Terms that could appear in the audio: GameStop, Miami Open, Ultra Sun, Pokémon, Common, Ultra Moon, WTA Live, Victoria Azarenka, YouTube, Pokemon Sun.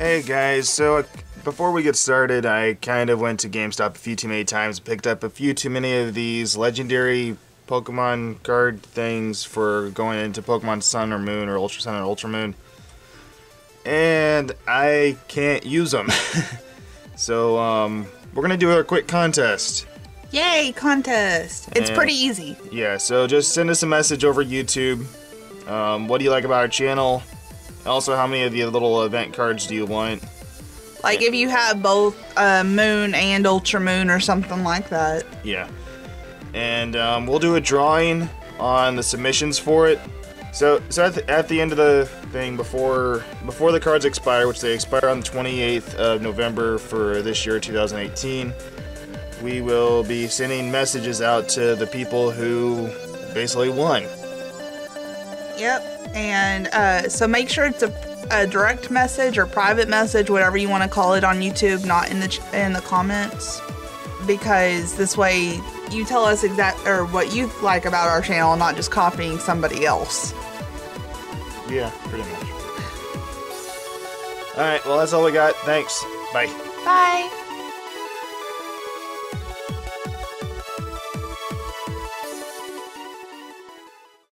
Hey guys, so before we get started, I kind of went to GameStop a few too many times, picked up a few too many of these legendary Pokemon card things for going into Pokemon Sun or Moon or Ultra Sun and Ultra Moon, and I can't use them. So we're gonna do a quick contest. Yay, contest! It's pretty easy. Yeah, so just send us a message over YouTube. What do you like about our channel? Also, how many of the little event cards do you want? Like if you have both Moon and Ultra Moon or something like that. Yeah. And we'll do a drawing on the submissions for it. So at the end of the thing, before the cards expire, which they expire on the 28th of November for this year, 2018, we will be sending messages out to the people who basically won. Yep, and so make sure it's a direct message or private message, whatever you want to call it on YouTube, not in the comments, because this way you tell us what you like about our channel, not just copying somebody else. Yeah, pretty much. All right, well that's all we got. Thanks. Bye. Bye.